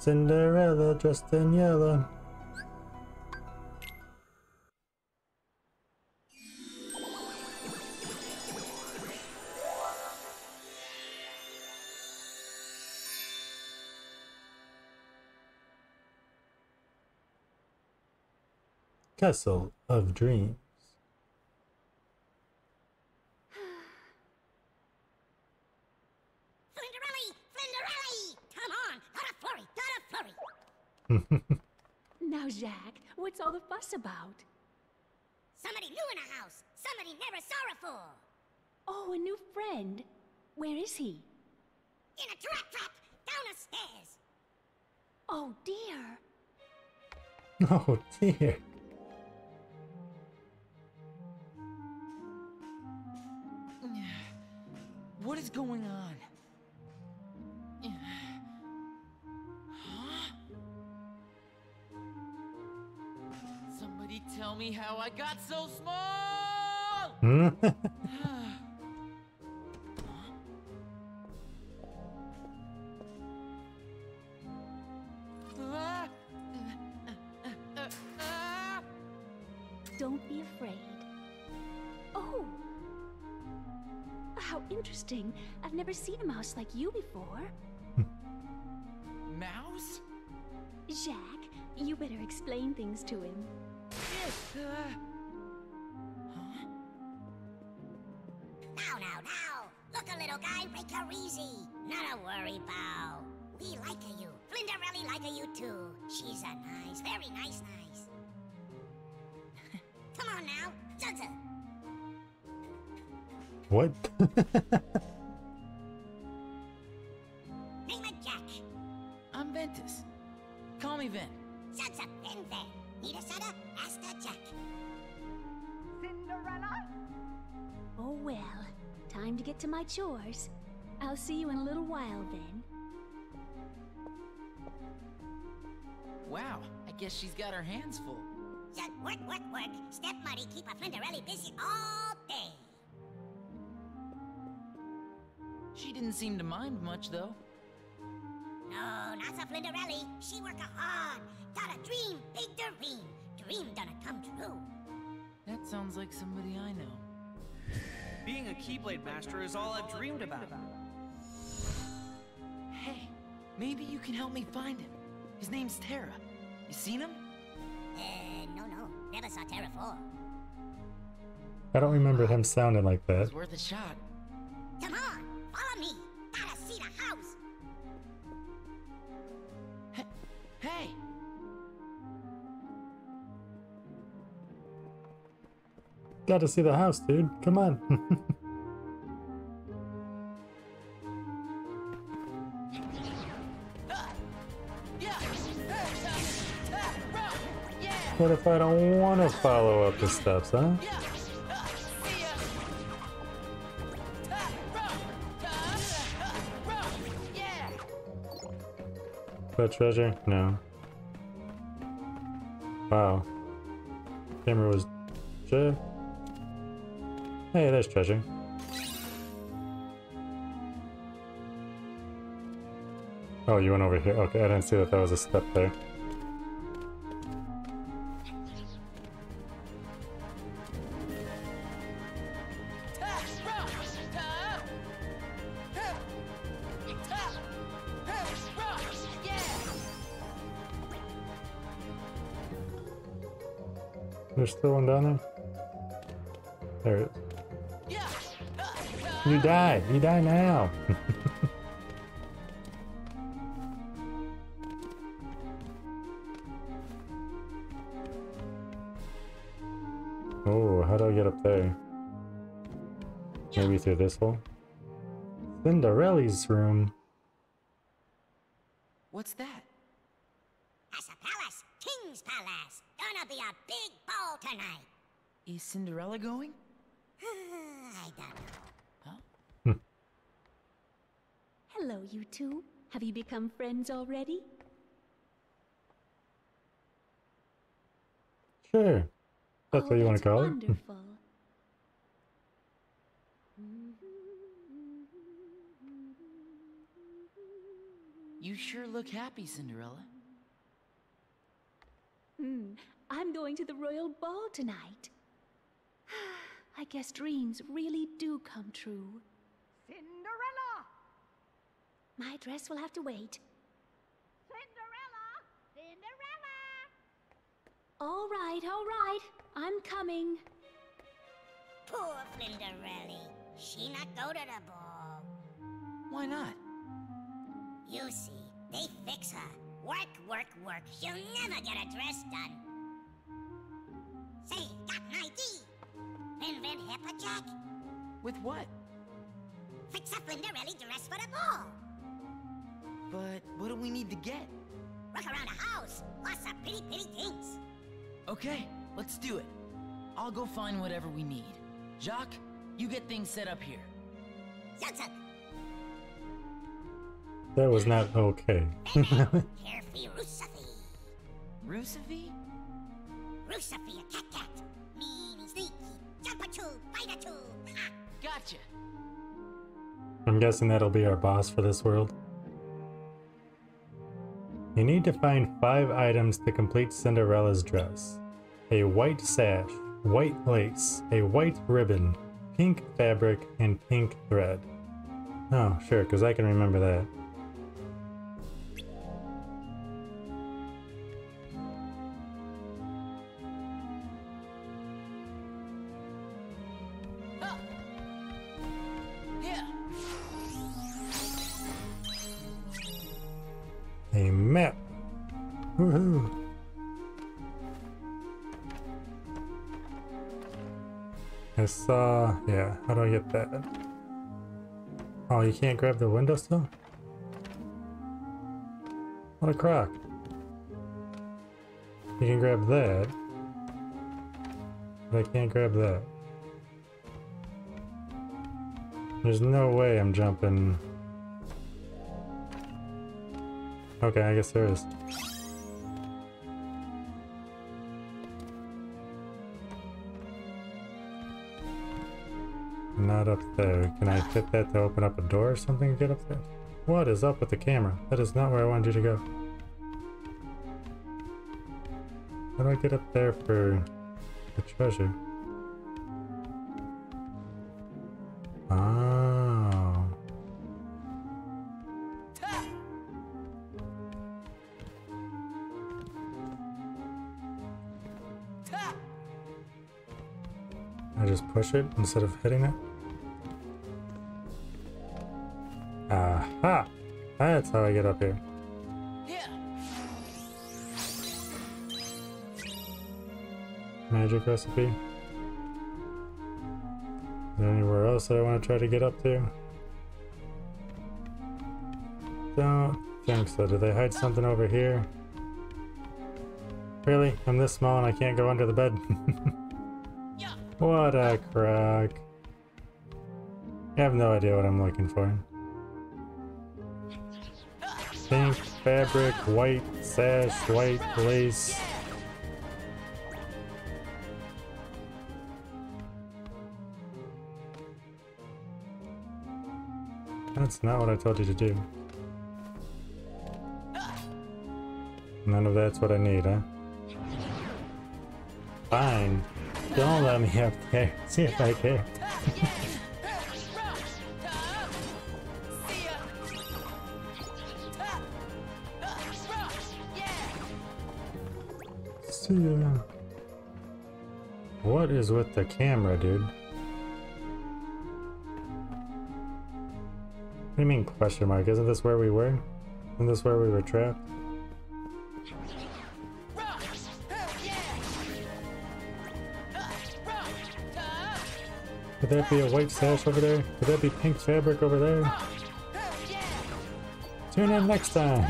Cinderella dressed in yellow. Castle of Dreams. Now, Jaq, what's all the fuss about? Somebody new in a house. Somebody never sorrowful. Oh, a new friend. Where is he? In a trap down a stairs. Oh dear. Oh dear. What is going on? Tell me how I got so small. Don't be afraid. Oh, how interesting. I've never seen a mouse like you before. Mouse? Jaq, you better explain things to him. Huh? Now. Look a little guy, make her easy. Not a worry, pal. We like you. Flinda really like you too. She's a nice, very nice. Come on now, Zunza. What? Name it Jaq. I'm Ventus. Call me Ven. Zunza, Ven. Need a setup? Ask the Jaq. Cinderella? Oh well, time to get to my chores. I'll see you in a little while then. Wow, I guess she's got her hands full. Jaq, work. Step Muddy, keep a Cinderella busy all day. She didn't seem to mind much though. No, not so Flinderelli. She work hard. Got a dream, big dream. Dream gonna come true. That sounds like somebody I know. Being a Keyblade Master is all I've dreamed about. Hey, maybe you can help me find him. His name's Terra. You seen him? No. Never saw Terra before. I don't remember him sounding like that. It's worth a shot. Come on, follow me. Gotta see the house. Hey! Gotta see the house, dude. Come on. What if I don't want to follow up the steps, huh? That treasure? No. Wow. Camera was... Hey, there's treasure. Oh, you went over here. Okay, I didn't see that was a step there. There's still one down there. There it is. You die now. Oh, how do I get up there? Maybe through this hole? Cinderella's room. What's that? That's a palace. King's palace. Gonna be a big ball tonight. Is Cinderella going? I don't know. Huh? Hello, you two. Have you become friends already? Sure. That's what you want to call wonderful. It. You sure look happy, Cinderella. I'm going to the royal ball tonight. I guess dreams really do come true. Cinderella! My dress will have to wait. Cinderella! Cinderella! All right, I'm coming. Poor Flinderelli. She not go to the ball. Why not? You see, they fix her. Work, work, work. She'll never get a dress done. Say, got an idea. Invent HIPAA, Jaq. With what? Fix up Flinderelli dress for the ball. But what do we need to get? Look around the house. Lots of pretty, pretty things. Okay, let's do it. I'll go find whatever we need. Jaq, you get things set up here. That was not okay. Carefree Rusafi. Rusafi? Rusafi, a cat. Meanie, sneaky, jump-a-choo, bite-a-choo. Gotcha. I'm guessing that'll be our boss for this world. You need to find 5 items to complete Cinderella's dress. A white sash, white lace, a white ribbon, pink fabric, and pink thread. Oh, sure, because I can remember that. A map. Woohoo. I saw, yeah, how do I get that? Oh, you can't grab the window still? What a crock. You can grab that, but I can't grab that. There's no way I'm jumping. Okay, I guess there is. Not up there. Can I fit that to open up a door or something to get up there? What is up with the camera? That is not where I wanted you to go. How do I get up there for the treasure? Oh. I just push it instead of hitting it. Aha! That's how I get up here. Yeah. Magic recipe. Is there anywhere else that I want to try to get up to? Don't think so. Do they hide something over here? Really? I'm this small and I can't go under the bed. What a crock. I have no idea what I'm looking for. Pink fabric, white sash, white lace. That's not what I told you to do. None of that's what I need, huh? Fine. Don't let me up there. See if I can. Yeah. What is with the camera, dude? What do you mean question mark? Isn't this where we were? Isn't this where we were trapped? Could that be a white sash over there? Could that be pink fabric over there? Tune in next time!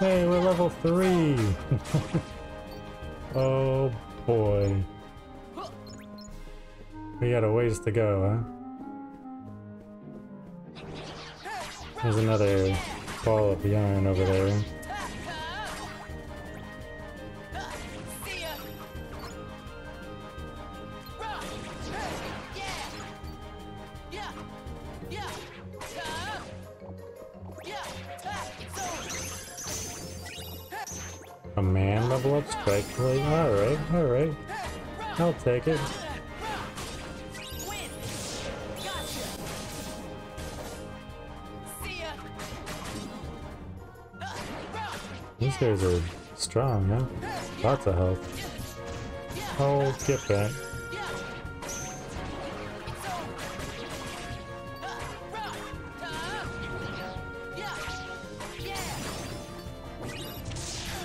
Hey, we're level 3! Oh boy. We got a ways to go, huh? There's another ball of yarn over there. Command level up strike. Alright. I'll take it. These guys are strong, huh? Lots of health. I'll get that.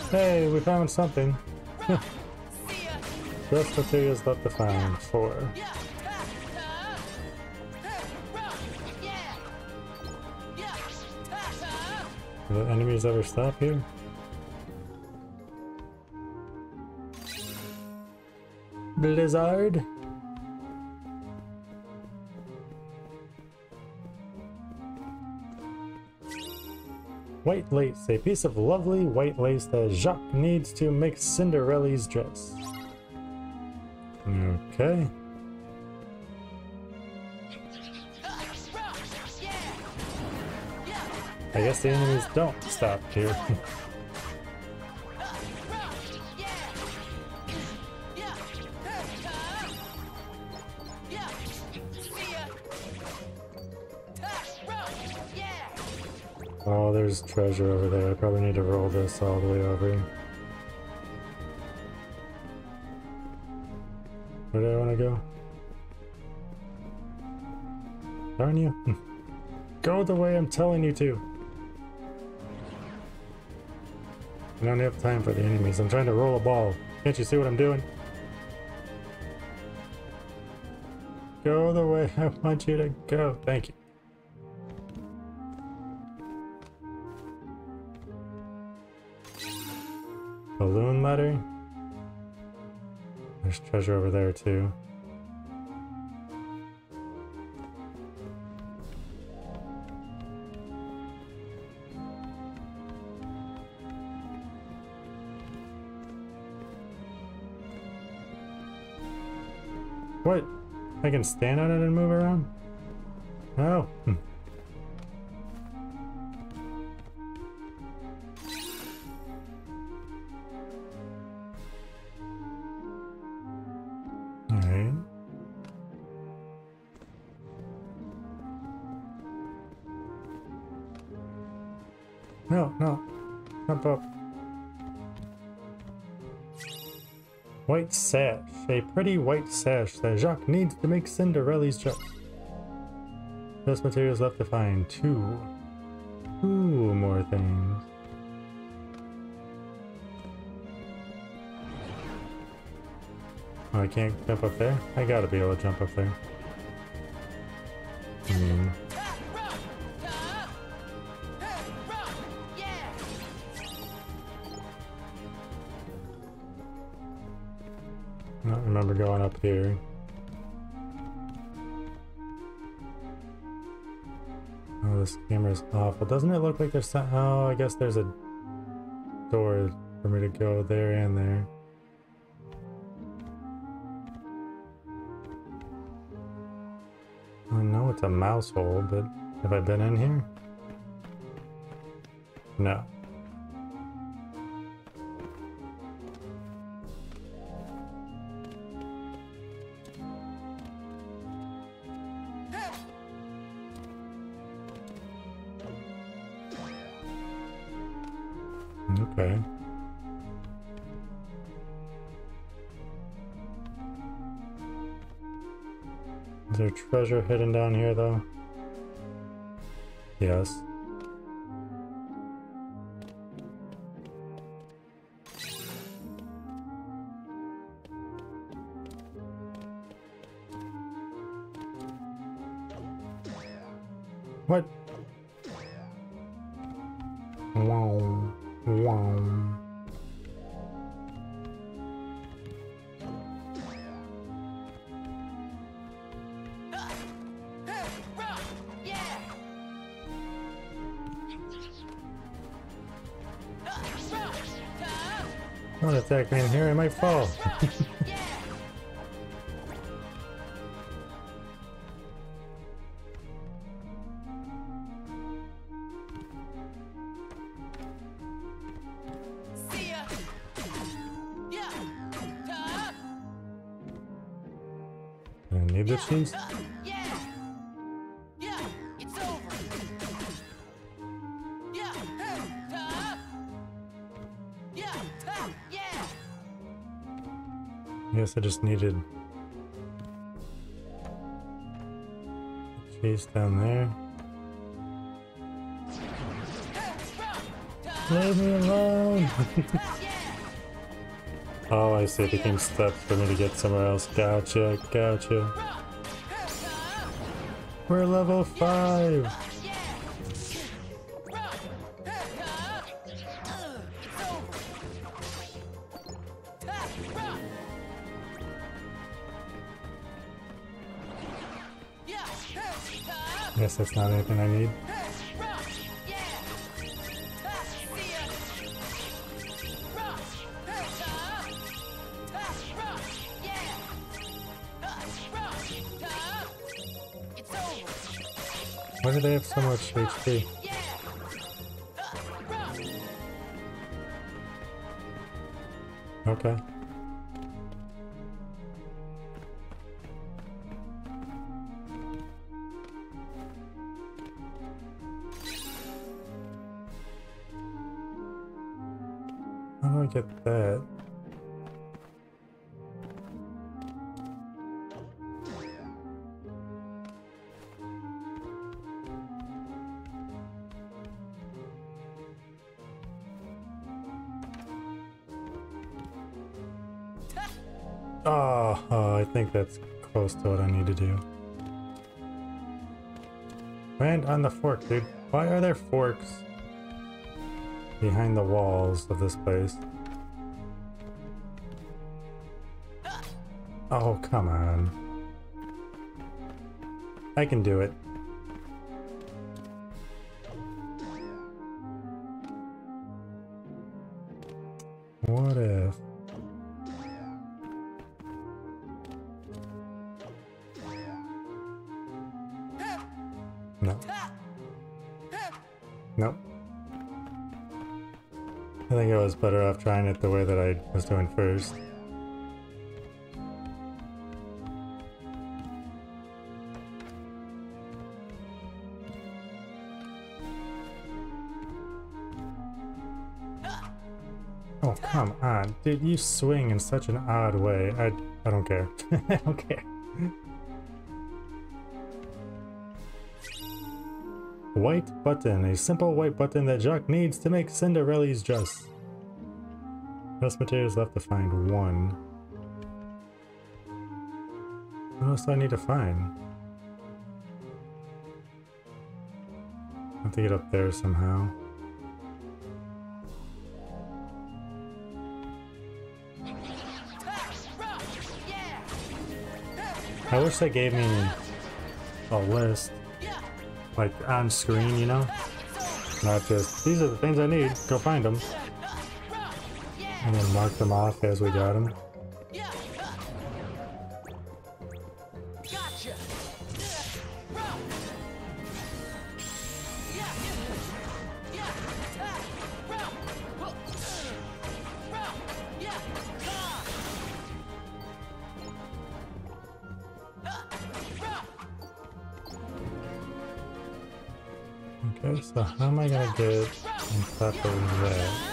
Hey, we found something. Just materials left to find. 4. Do the enemies ever stop here? Blizzard? White lace, a piece of lovely white lace that Jaq needs to make Cinderella's dress. Okay. I guess the enemies don't stop here. Oh, there's treasure over there. I probably need to roll this all the way over. Where do I want to go? Darn you. Go the way I'm telling you to. I don't have time for the enemies. I'm trying to roll a ball. Can't you see what I'm doing? Go the way I want you to go. Thank you. Balloon ladder. There's treasure over there too. What? I can stand on it and move around? Oh. No, jump up. White sash, a pretty white sash that Jaq needs to make Cinderella's dress. Best materials left to find. 2 more things. Oh, I can't jump up there? I gotta be able to jump up there. I don't remember going up here. Oh, this camera's awful. Doesn't it look like there's some... Oh, I guess there's a door for me to go there and there. I know it's a mouse hole, but have I been in here? No. Okay. Is there treasure hidden down here though? Yes. What? Wow. Wow. Don't attack me in here, I might fall. any of those things? I guess I just needed a chase down there. Leave me alone! Oh, I see. It became stuck for me to get somewhere else. Gotcha, gotcha. We're level 5! Guess that's not anything I need. Why do they have so much HP? Okay. How do I get that? I think that's close to what I need to do. Land on the fork, dude. Why are there forks behind the walls of this place? Oh, come on. I can do it. What if... Nope. I think I was better off trying it the way that I was doing first. Oh, come on. Dude, you swing in such an odd way. I don't care. I don't care. White button, a simple white button that Jaq needs to make Cinderella's dress. Best materials left to find 1. What else do I need to find? I have to get up there somehow. I wish they gave me a list. Like on screen, you know? Not just, these are the things I need, go find them. And then mark them off as we got them. Okay, so how am I gonna get on top of that?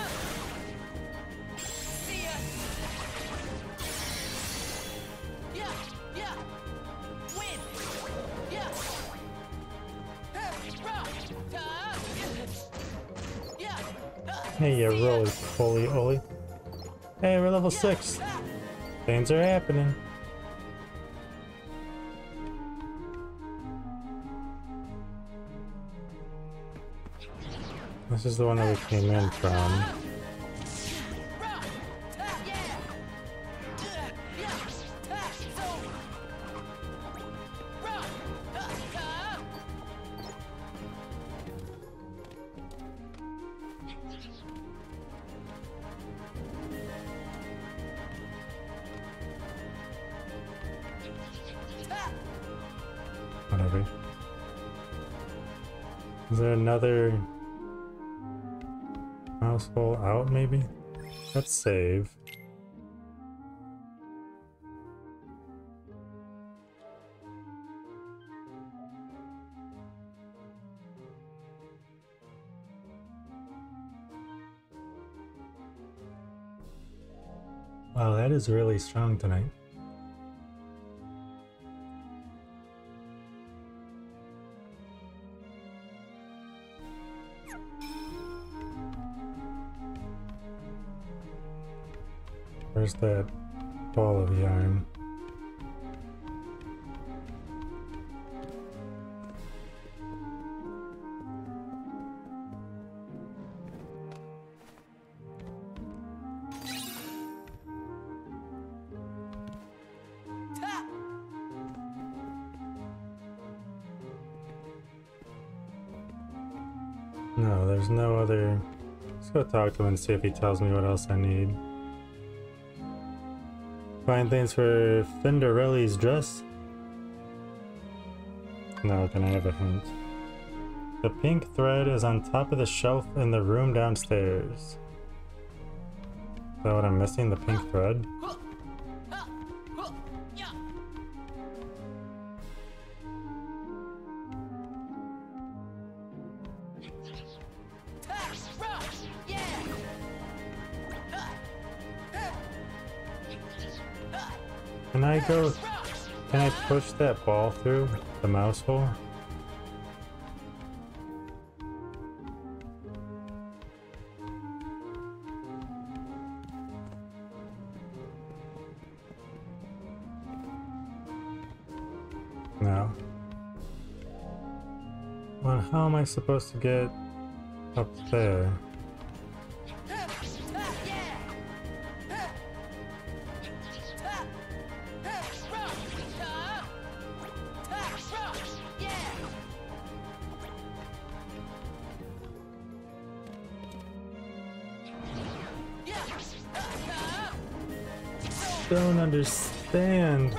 Hey, you roly poly oly. Hey, we're level 6. Things are happening. This is the one that we came in from. Whatever. Is there another... mousehole out, maybe? Let's save. Wow, that is really strong tonight. Where's that ball of yarn? No, there's no other... Let's go talk to him and see if he tells me what else I need. Find things for Cinderella's dress? No, can I have a hint? The pink thread is on top of the shelf in the room downstairs. Is that what I'm missing? The pink thread? Can I push that ball through the mouse hole? No. Well, how am I supposed to get up there? Don't understand.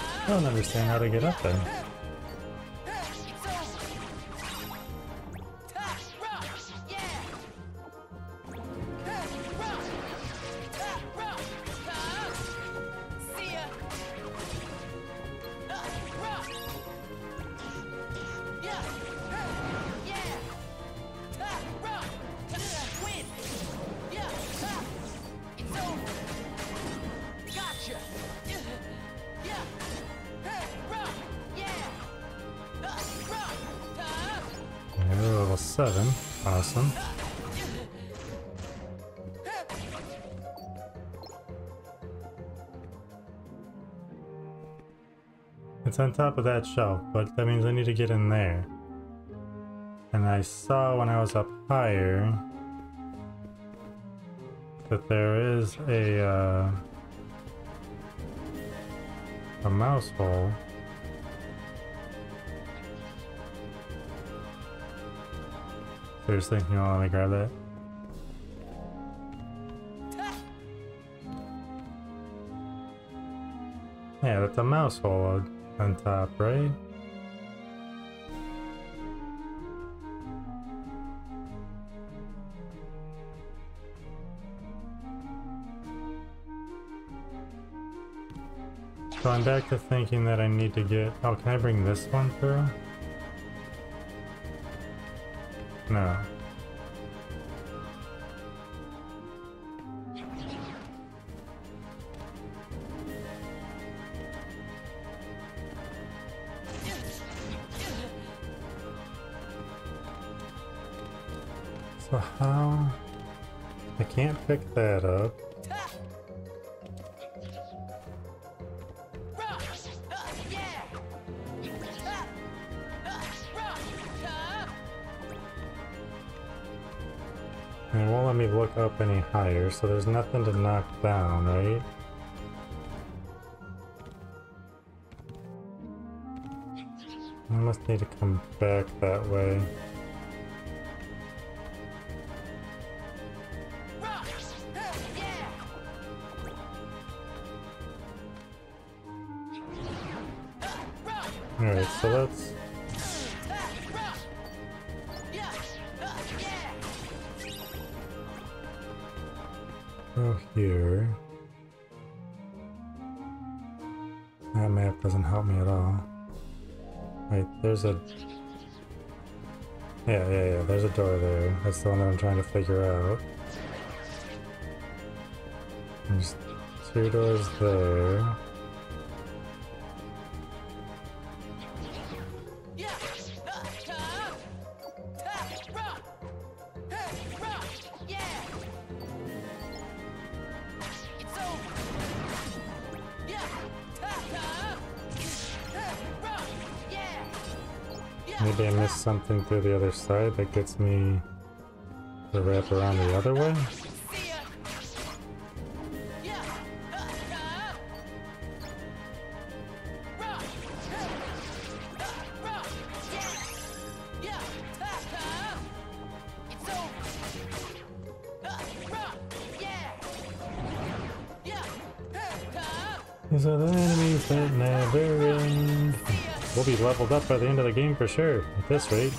I don't understand how to get up there. Seven. Awesome. It's on top of that shelf, but that means I need to get in there. And I saw when I was up higher that there is a mouse hole. Seriously, you don't want me to grab that? Yeah, that's a mouse hole on top, right? So I'm back to thinking that I need to get... Oh, can I bring this one through? No. So how? I can't pick that up. And it won't let me look up any higher, so there's nothing to knock down, right? must need to come back that way. Alright, so that's... go here. That map doesn't help me at all. Wait, there's a... Yeah, there's a door there. That's the one that I'm trying to figure out. There's two doors there. Maybe I missed something through the other side that gets me to wrap around the other way? These are the enemies that never end. We'll be leveled up by the end of the game for sure, at this rate.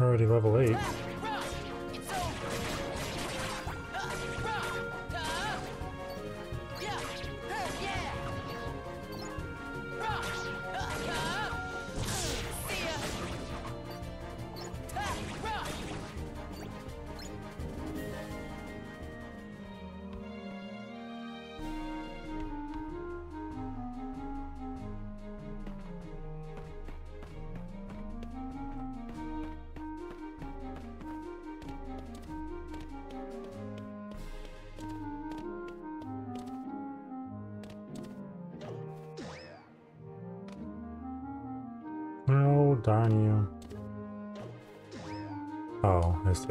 Already level 8. Oh, darn you. Oh, I see.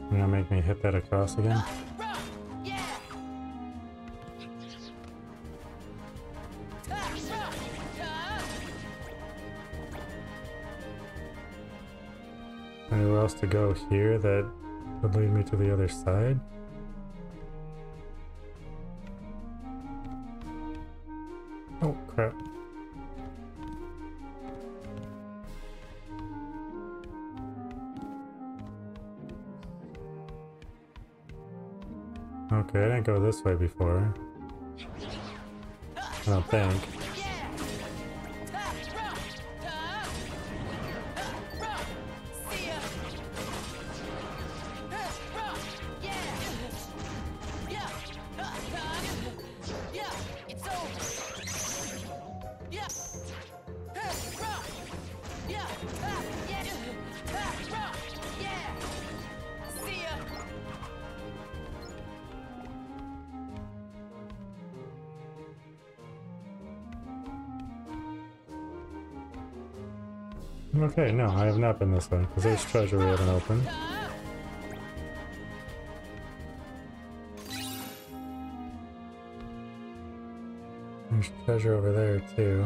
You're gonna make me hit that across again? Anywhere else to go here that would lead me to the other side. Oh, crap. Okay, I didn't go this way before. I don't think. Okay, no, I have not been this way, because there's treasure we haven't opened. There's treasure over there, too.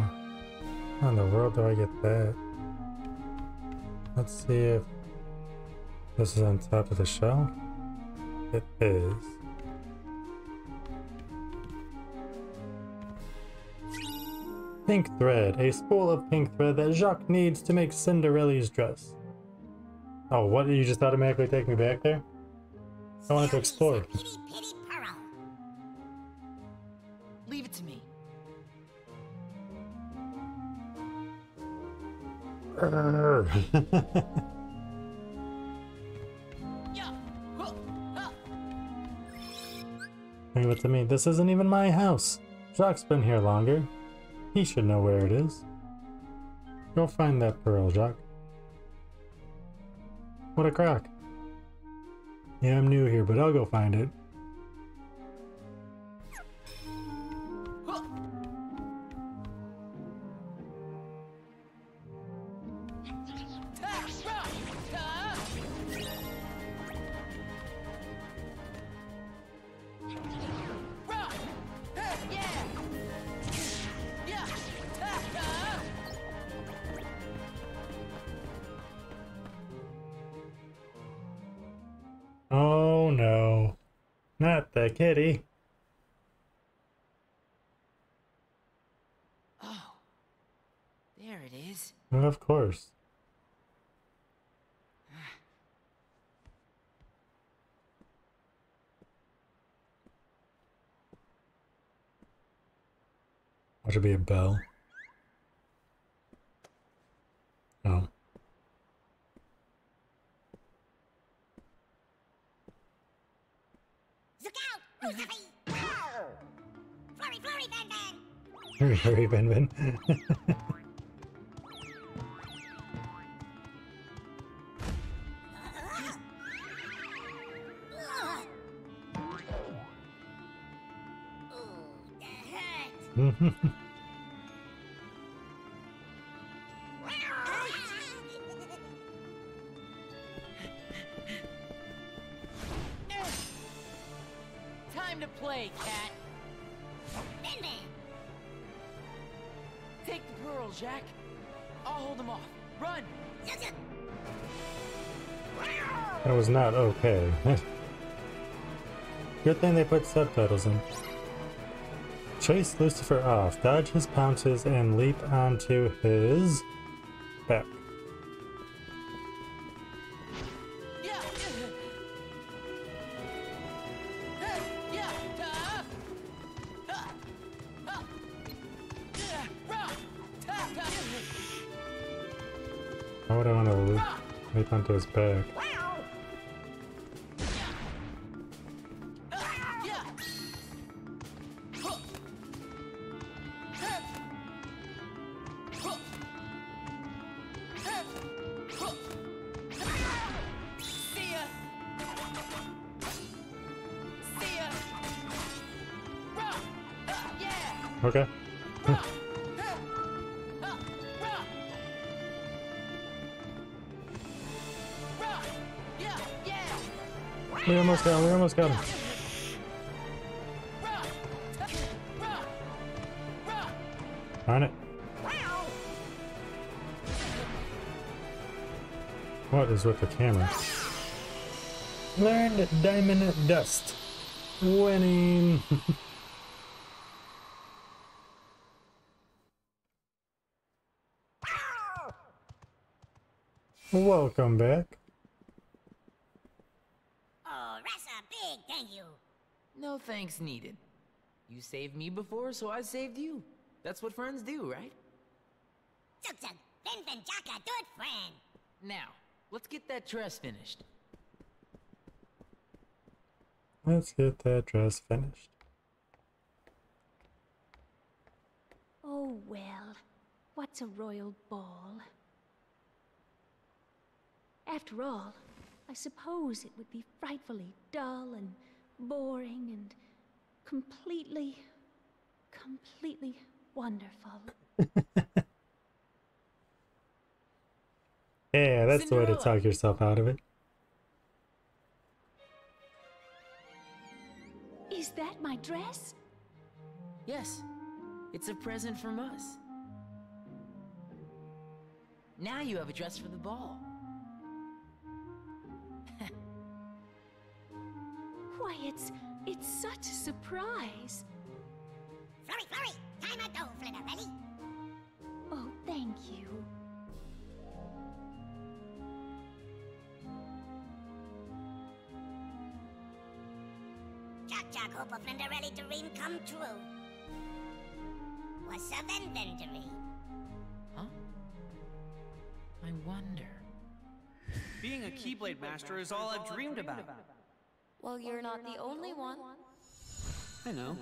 How in the world do I get that? Let's see if this is on top of the shelf. It is. Pink thread, a spool of pink thread that Jaq needs to make Cinderella's dress. Oh, what? You just automatically take me back there? I wanted to explore. Leave it to me. Leave it to me. This isn't even my house. Jaq's been here longer. He should know where it is. Go find that pearl, Jaq. What a crock. Yeah, I'm new here, but I'll go find it. Oh no, not the kitty. Oh, there it is. Of course. What should be a bell? Oh. Flurry, Ben. Oh, that hurt. Jaq, I'll hold them off. Run! That was not okay. Good thing they put subtitles in. Chase Lucifer off, dodge his pounces, and leap onto his back. Onto his back. Okay. We almost got him, Darn it. What is with the camera? Learned Diamond Dust. Winning. Welcome back. No thanks needed. You saved me before, so I saved you. That's what friends do, right? Friends and Jaq are good friends. Now, let's get that dress finished. Oh well, what's a royal ball? After all, I suppose it would be frightfully dull and boring and completely wonderful. Yeah, that's Cinderella. The way to talk yourself out of it. Is that my dress? Yes, it's a present from us. Now you have a dress for the ball. Why, it's such a surprise. Flurry, time out, though, Flinnavelli. Oh, thank you. Jaq, hope a Flinnavelli dream come true. What's a vendendary? Huh? I wonder. Being a Keyblade Master is all I've dreamed about. Well, you're not the only one. I know.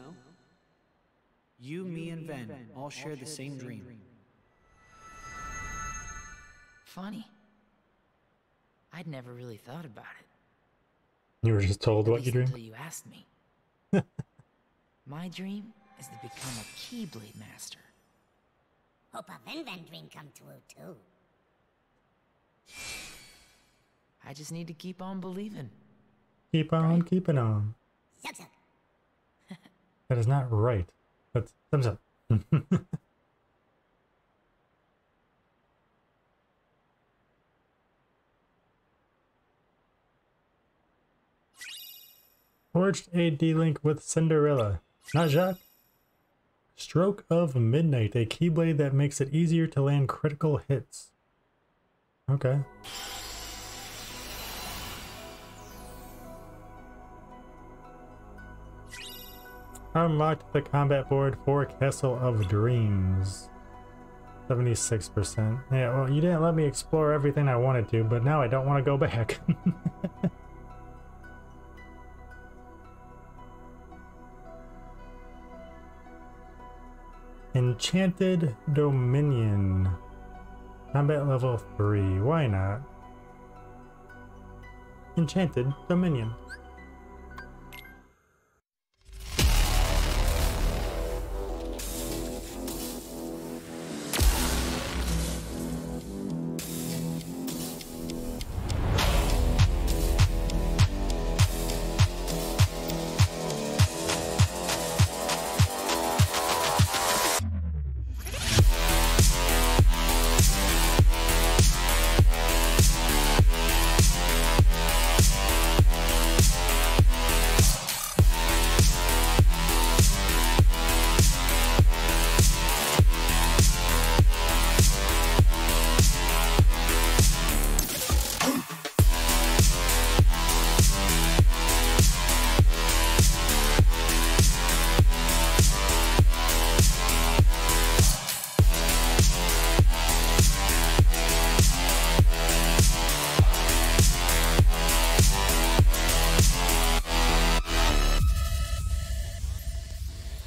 You, me, and Ven all share the same dream. Funny. I'd never really thought about it. You were just told what you dreamed? Until you asked me. My dream is to become a Keyblade Master. Hope a Ven dream come true, too. I just need to keep on believing. Keep on keeping on. Thumbs up. That is not right, but thumbs up. Forged a D-Link with Cinderella. Not Jaq. Stroke of Midnight, a Keyblade that makes it easier to land critical hits. Okay. Unlocked the combat board for Castle of Dreams. 76%. Yeah, well, you didn't let me explore everything I wanted to, but now I don't want to go back. Enchanted Dominion. Combat level 3. Why not? Enchanted Dominion.